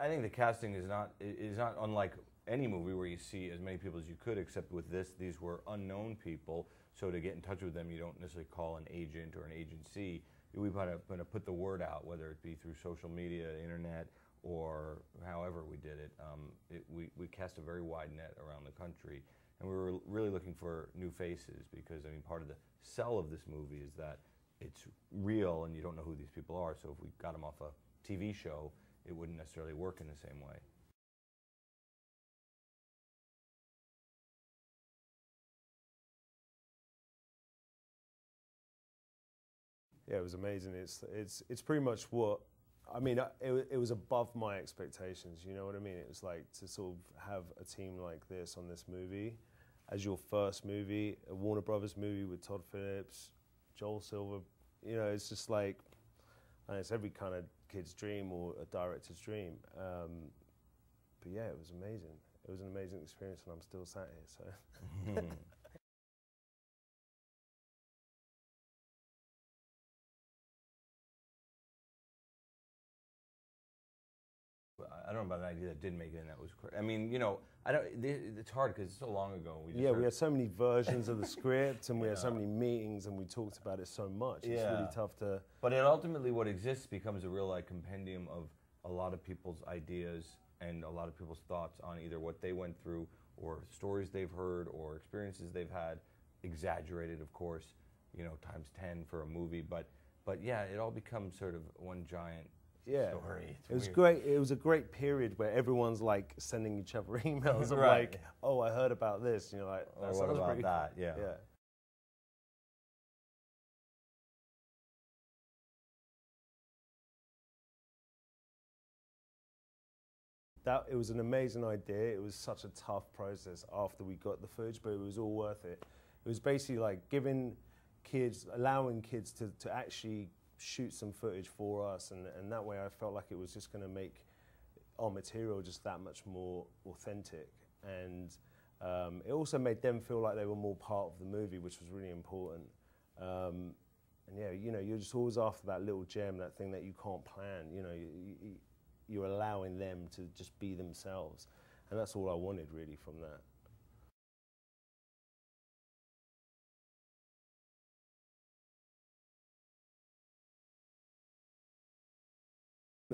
I think the casting is not unlike any movie where you see as many people as you could, except with this, these were unknown people. So to get in touch with them, you don't necessarily call an agent or an agency. We've got to put the word out, whether it be through social media, internet, or however we did it. We cast a very wide net around the country, and we were really looking for new faces because, I mean, part of the sell of this movie is that it's real and you don't know who these people are. So if we got them off a TV show, it wouldn't necessarily work in the same way. Yeah, it was amazing. It's pretty much what I mean. It was above my expectations. You know what I mean? It was like to sort of have a team like this on this movie, as your first movie, a Warner Brothers movie with Todd Phillips, Joel Silver. You know, it's just like, and it's every kind of kid's dream or a director's dream. But yeah, it was amazing. It was an amazing experience, and I'm still sat here. So. I don't know about an idea that didn't make it, and that was crazy. I mean, you know, I don't. It's hard because it's so long ago. We had so many versions of the script, and we had so many meetings, and we talked about it so much. It's really tough to. But it ultimately, what exists becomes a real like compendium of a lot of people's ideas and a lot of people's thoughts on either what they went through, or stories they've heard, or experiences they've had. Exaggerated, of course, you know, times 10 for a movie. But yeah, it all becomes sort of one giant. Yeah, story. It was weird. Great. It was a great period where everyone's like sending each other emails of right. Like, "Oh, I heard about this." You know, like, that what about pretty... that? Yeah. Yeah. That it was an amazing idea. It was such a tough process after we got the footage, but it was all worth it. It was basically like giving kids, allowing kids to actually shoot some footage for us, and that way I felt like it was just going to make our material just that much more authentic, and it also made them feel like they were more part of the movie, which was really important. And yeah, you know, you're just always after that little gem, that thing that you can't plan. You know, you're allowing them to just be themselves, and that's all I wanted really from that.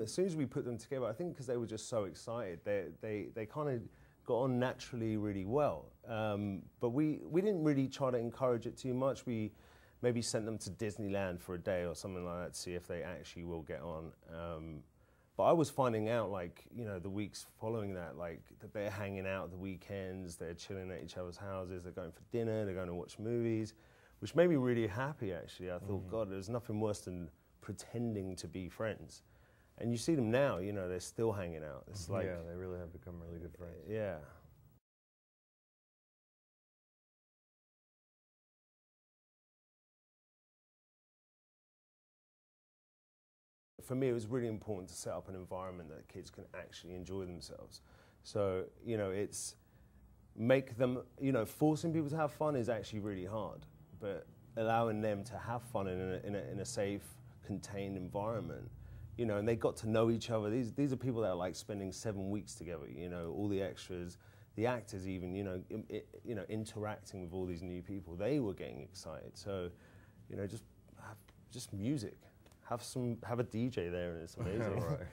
As soon as we put them together, I think because they were just so excited, they kind of got on naturally really well. But we didn't really try to encourage it too much. We maybe sent them to Disneyland for a day or something like that to see if they actually will get on. But I was finding out, like, you know, the weeks following that, like, that they're hanging out the weekends, they're chilling at each other's houses, they're going for dinner, they're going to watch movies, which made me really happy, actually. I thought, God, there's nothing worse than pretending to be friends. And you see them now, you know, they're still hanging out. It's like, yeah, they really have become really good friends. Yeah. For me, it was really important to set up an environment that kids can actually enjoy themselves. So, you know, it's make them, you know, forcing people to have fun is actually really hard, but allowing them to have fun in a safe, contained environment. You know, and they got to know each other. These are people that are like spending 7 weeks together. You know, all the extras, the actors, even, you know, interacting with all these new people. They were getting excited. So, you know, just music. Have a DJ there, and it's amazing.